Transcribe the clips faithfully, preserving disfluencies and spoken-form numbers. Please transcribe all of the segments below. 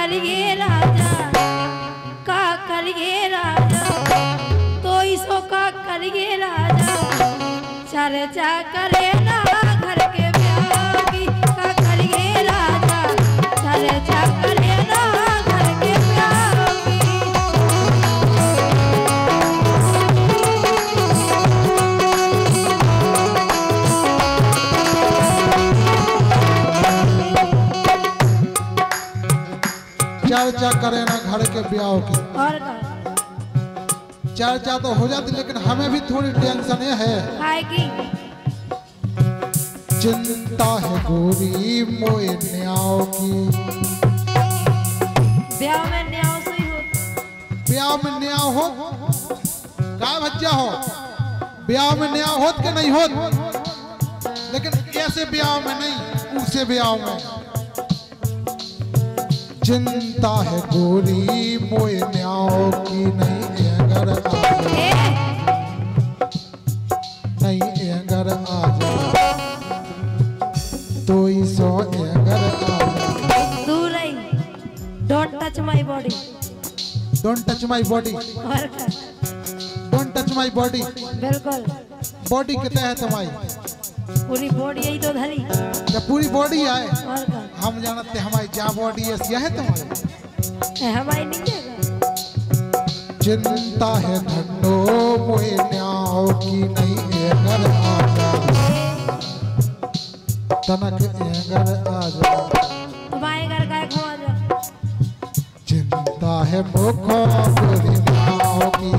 करिए राजा, का करिए राजा, तो इसो का करिए राजा, चर्चा करे ना घर के ब्याह की, का करिए राजा, चर्चा करे ना घर के ब्याह की, चर्चा करे ना घर के ब्याह की। और चर्चा तो हो जाती, लेकिन हमें भी थोड़ी टेंशन है। चिंता है गोरी मोए न्याव की, ब्याह में न्याव सही हो, ब्याह में न्याव हो का भज्जा हो, ब्याह में न्याव होत के नहीं होत, लेकिन ऐसे ब्याह में नहीं, उसे ब्याह में। चिंता है गोरी मोए न्याव की, नहीं घर नहीं ये घर आ जा, तो ही सो ये घर आ जा। दूर आई, don't touch my body, don't touch my body, don't touch my body। बिल्कुल बॉडी कितना है तुम्हारी? पूरी बॉडी यही तो धरी, जब पूरी बॉडी आए हम जानते हमारी जा बॉडी ऐसी है तुम्हारी, हमारी नहीं है। चिंता है धनो मोए न्याव की, नहीं एंगर आजा, तनक एंगर आजा, तुम्हारे घर का एक हो आजा। चिंता है मुखो गोरी न्याव की,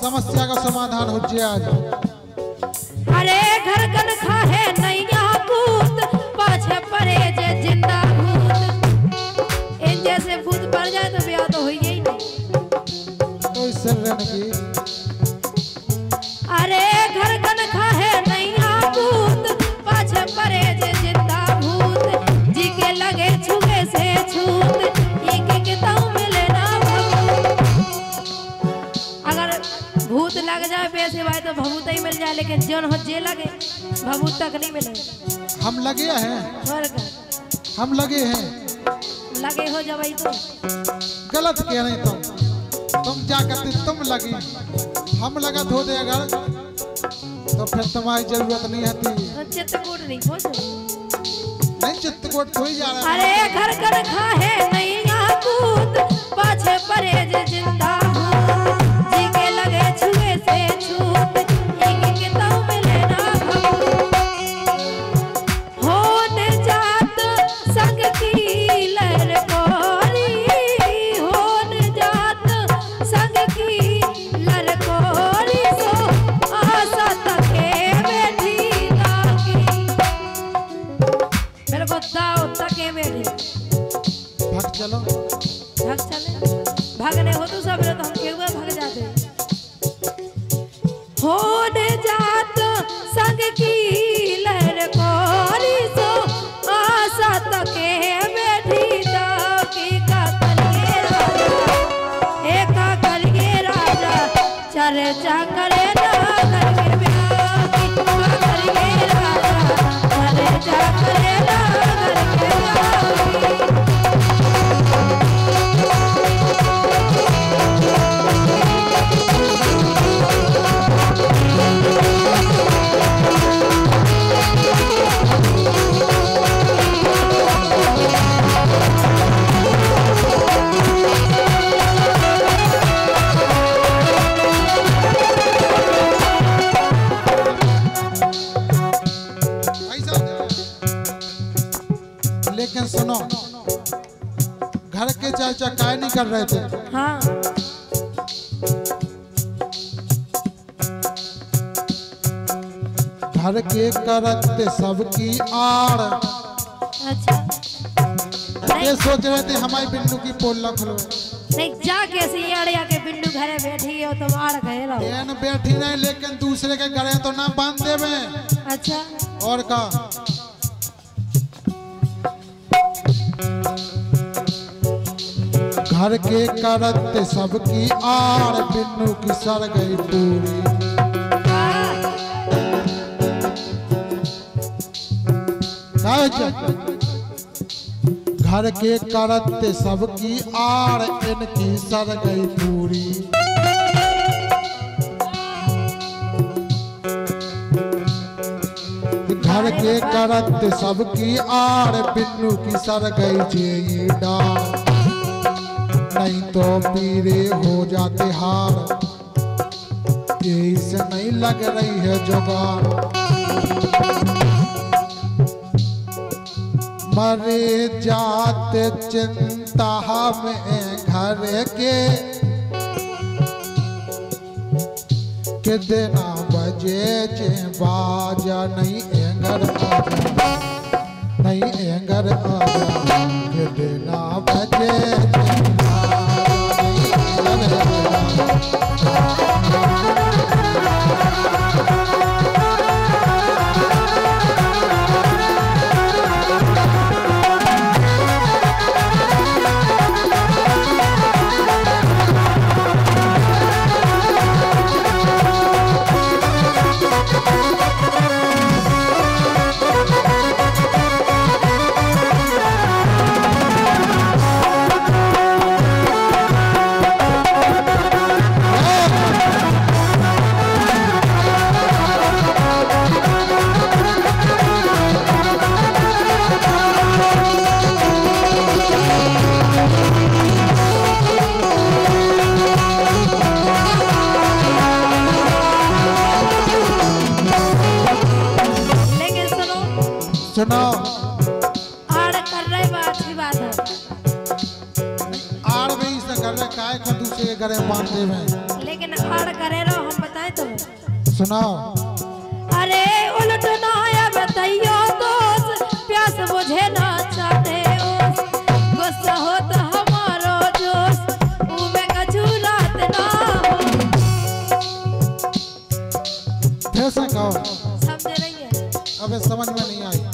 समस्या का समाधान हो जाए आज। अरे घर घर खा है नहीं यहाँ भूत, पाछे पड़े जे जिंदा भूत, इन जैसे भूत पड़ जाए तो ब्याह तो हो ही नहीं, तो इससे रहने की। अरे घर घर खा है नहीं यहाँ भूत, पाछे पड़े जे जिंदा भूत, जी के लगे छुगे से छूत, लग जाए पैसे भाई तो भभूत ही मिल जाए, लेकिन जौन हो जे लगे भभूत तक नहीं मिलेगा। हम लगे हैं, हम लगे हैं, लगे हो जा भाई तो गलत कह रहे तुम, तुम क्या करते, तुम लगी, हम लगा धो दे अगर तो फिर तुम्हारी जरूरत नहीं आती। चित्रकूट नहीं हो नहीं, चित्रकूट थोड़ी जा रहा है। अरे घर घर खा है नहीं यहाँ भूत, पाछे पड़े जे जिंदा लेकिन सुनो, घर के चाय चकाय नहीं कर रहे थे। हाँ। घर के करते सबकी आड़। अच्छा। ये सोच रहे थे हमारी बिंदु की पोल न खुलो। नहीं जा कैसे आड़ या के बिंदु घरे बैठी हो तो आड़ गए रहो। ये बैठी नहीं लेकिन दूसरे के घरे तो ना बांध दे में। अच्छा। और का घर के करते सबकी आड़ बिन्नू की सर गई पूरी। घर के करते सबकी आड़ इनकी सर गई पूरी। घर के करते सबकी आड़ बिन्नू की सर गई जे डाल। नहीं तो पीरे हो जाते हार, यही से नहीं लग रही है जुगाड़। मरे जाते चिंता में घर के कितना बजे जे बाजा नहीं एंगर आजा, नहीं एंगर आजा कितना बजे। सुनो आड़ कर रहे बात ही बात है। आड़ भी इसने कर रहे काय को दूसरे के घरे बांधते में। लेकिन आड़ करे रहो हम बताए तो। सुनो अरे उलट ना या बताइयो दोस्त, प्यास बुझे ना चाहते हो, गुस्सा हो तो हमारो जोश उमे कचूरात ना हो। कैसे कहो समझ रही है? अबे समझ में नहीं आई।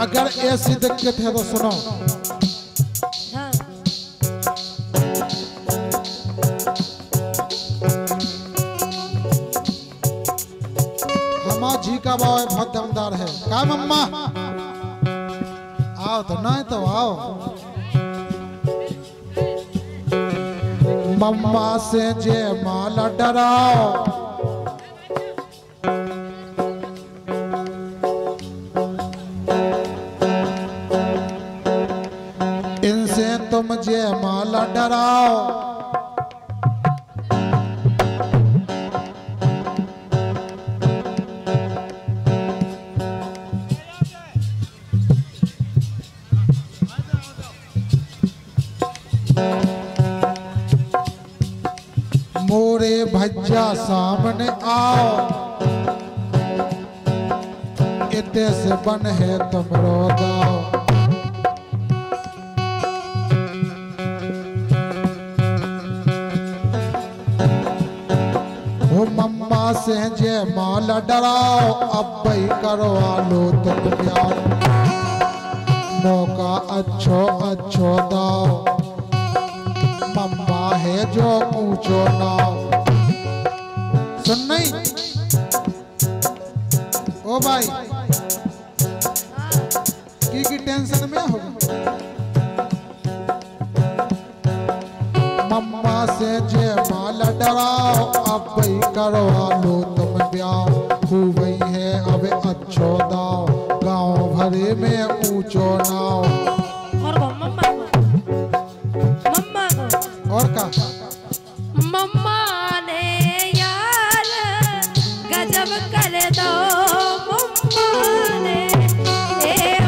अगर ऐसी दिक्कत है तो सुनो। हाँ। हमा जी का भाव बहुत दमदार है। का मम्मा आओ तो ना तो आओ। मम्मा से जे माला डराओ, इनसे तुम जे माला डराओ। रे भज्जा सामने आओ, इते से बन है तुम रो दाओ। मम्मा से जय माला डराओ, अब भाई करवा लो तुम प्यार, मौका अच्छो अच्छो दाओ। मम्मा है जो पूछो ना सुन नहीं ओ भाई की की टेंशन में हो। मम्मा से जय माला डराओ, अब भाई करवा लो तुम ब्याह, खूब है अब अच्छो दाओ, गांव भरे में ऊंचो नाव। और मम्मा मम्मा और का मम्मा ने यार गजब कर दो, मम्मा ने ए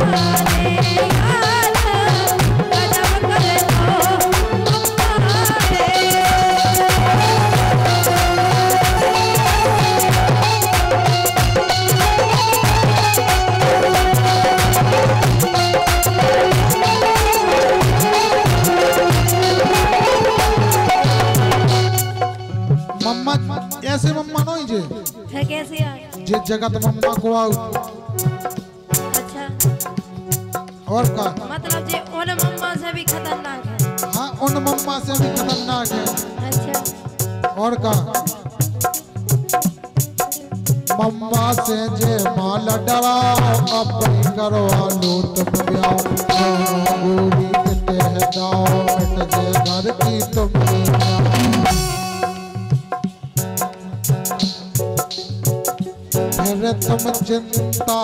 मम्मा ने यार गजब कर दो। ऐसे मम्मा नहीं जे है कैसे यार जे जगत मम्मा को आओ। अच्छा और का मतलब जे उन मम्मा से भी खतरनाक है। हाँ उन मम्मा से भी खतरनाक है। अच्छा और का मम्मा से जे माला डराओ, अब करो आलो तुम ब्याह, गोरी इतने हटाओ, मिट जे घर की तुम। अरे तुम चिंता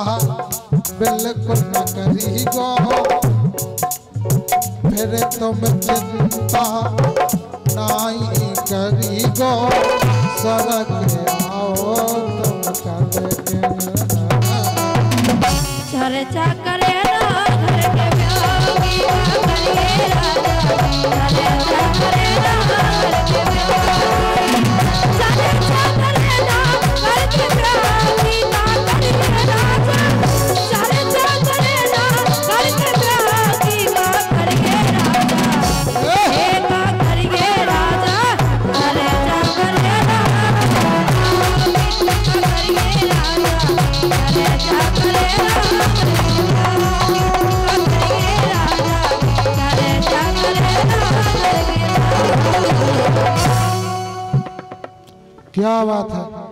बिल्कुल न करी गो, फिर तुम चिंता नहीं करी गो, सरक आओ तुम चर्चा करे ना घर के प्यार की, चर्चा करे ना घर के प्यार की, क्या बात है।